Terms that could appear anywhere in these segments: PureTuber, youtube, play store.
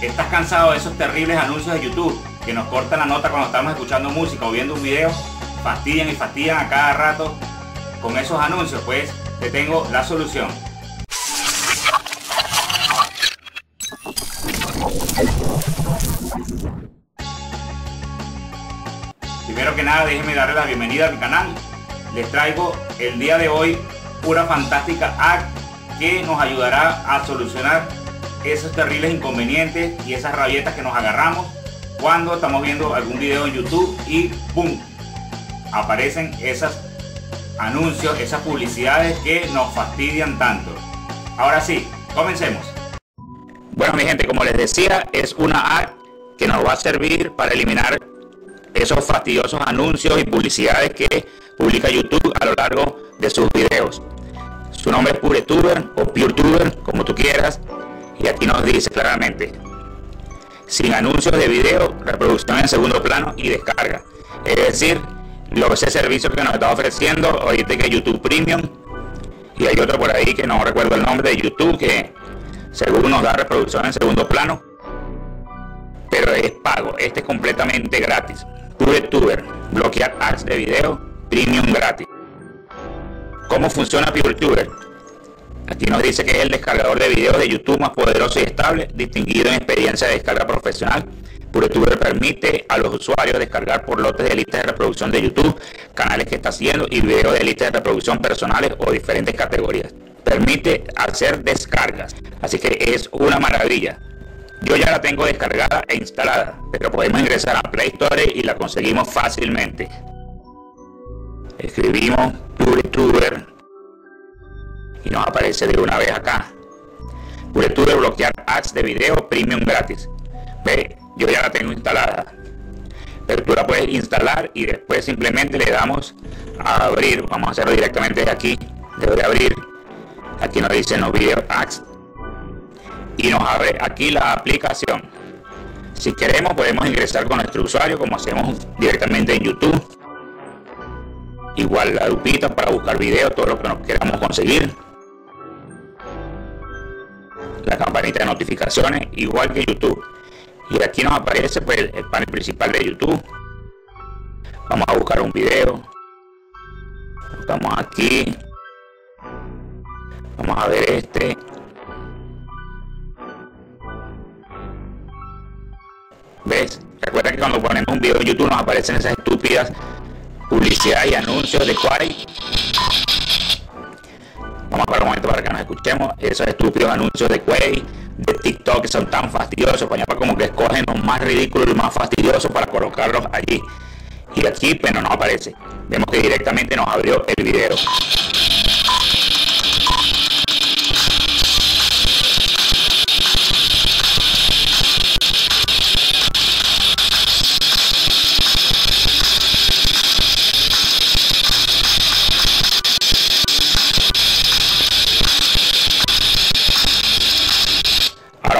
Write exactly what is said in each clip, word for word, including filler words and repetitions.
¿Estás cansado de esos terribles anuncios de YouTube que nos cortan la nota cuando estamos escuchando música o viendo un video? Fastidian y fastidian a cada rato con esos anuncios. Pues te tengo la solución. Primero que nada, déjenme darle la bienvenida a mi canal. Les traigo el día de hoy pura fantástica app que nos ayudará a solucionar esos terribles inconvenientes y esas rabietas que nos agarramos cuando estamos viendo algún video en YouTube y ¡pum! Aparecen esos anuncios, esas publicidades que nos fastidian tanto. Ahora sí, comencemos. Bueno, mi gente, como les decía, es una app que nos va a servir para eliminar esos fastidiosos anuncios y publicidades que publica YouTube a lo largo de sus videos. Su nombre es PureTuber o PureTuber, como tú quieras. Y aquí nos dice claramente: sin anuncios de video, reproducción en segundo plano y descarga. Es decir, lo, ese servicio que nos está ofreciendo ahorita que YouTube Premium, y hay otro por ahí que no recuerdo el nombre de YouTube que según nos da reproducción en segundo plano, pero es pago. Este es completamente gratis. PureTuber, bloquear ads de video Premium gratis. ¿Cómo funciona PureTuber? Aquí nos dice que es el descargador de videos de YouTube más poderoso y estable, distinguido en experiencia de descarga profesional. PureTuber permite a los usuarios descargar por lotes de listas de reproducción de YouTube, canales que está haciendo y videos de listas de reproducción personales o diferentes categorías. Permite hacer descargas, así que es una maravilla. Yo ya la tengo descargada e instalada, pero podemos ingresar a Play Store y la conseguimos fácilmente. Escribimos PureTuber y nos aparece de una vez acá: PureTuber bloquear ads de video Premium gratis. ¿Ve? Yo ya la tengo instalada, pero tú la puedes instalar y después simplemente le damos a abrir. Vamos a hacerlo directamente desde aquí. Debo de abrir. Aquí nos dicen los video ads y nos abre aquí la aplicación. Si queremos, podemos ingresar con nuestro usuario como hacemos directamente en YouTube. Igual la lupita para buscar videos, todo lo que nos queramos conseguir. La campanita de notificaciones, igual que YouTube. Y aquí nos aparece pues el panel principal de YouTube. Vamos a buscar un video. Estamos aquí. Vamos a ver este. ¿Ves? Recuerda que cuando ponemos un video en YouTube nos aparecen esas estúpidas publicidad y anuncios de Quari. Vamos a parar un momento para que nos escuchemos. Esos estúpidos anuncios de Quari, de TikTok, que son tan fastidiosos. Pues como que escogen los más ridículos y los más fastidiosos para colocarlos allí. Y aquí, pero no aparece. Vemos que directamente nos abrió el video.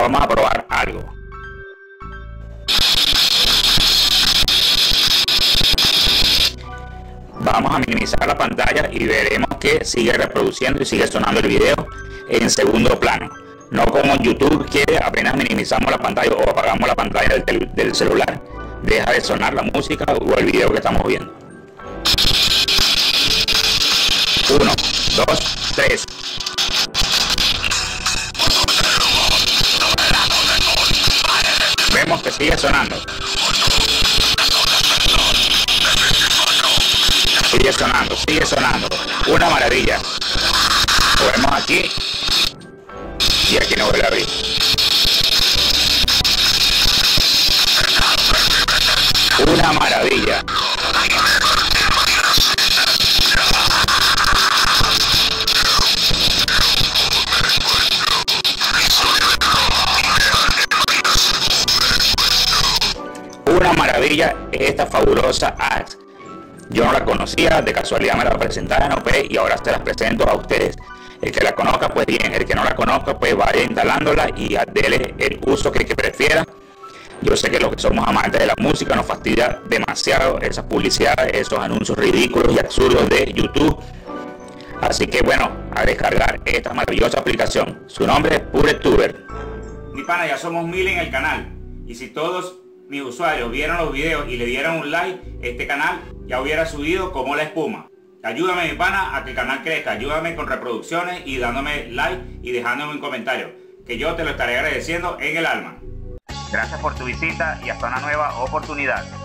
Vamos a probar algo. Vamos a minimizar la pantalla y veremos que sigue reproduciendo y sigue sonando el video en segundo plano. No como YouTube, que apenas minimizamos la pantalla o apagamos la pantalla del, tel del celular, deja de sonar la música o el video que estamos viendo. Uno, dos, tres. Vemos que sigue sonando. Sigue sonando, sigue sonando. Una maravilla. Lo vemos aquí. Y aquí no vuelve a abrir. Una maravilla. Una maravilla esta fabulosa app. Yo no la conocía, de casualidad me la presentaron y ahora se las presento a ustedes. El que la conozca, pues bien; el que no la conozca, pues vaya instalándola y dele el uso que, que prefiera. Yo sé que los que somos amantes de la música nos fastidia demasiado esas publicidades, esos anuncios ridículos y absurdos de YouTube. Así que bueno, a descargar esta maravillosa aplicación. Su nombre es PureTuber. mi pana, ya somos mil en el canal. Y si todos mis usuarios vieron los videos y le dieran un like, este canal ya hubiera subido como la espuma. Ayúdame, mi pana, a que el canal crezca. Ayúdame con reproducciones y dándome like y dejándome un comentario, que yo te lo estaré agradeciendo en el alma. Gracias por tu visita y hasta una nueva oportunidad.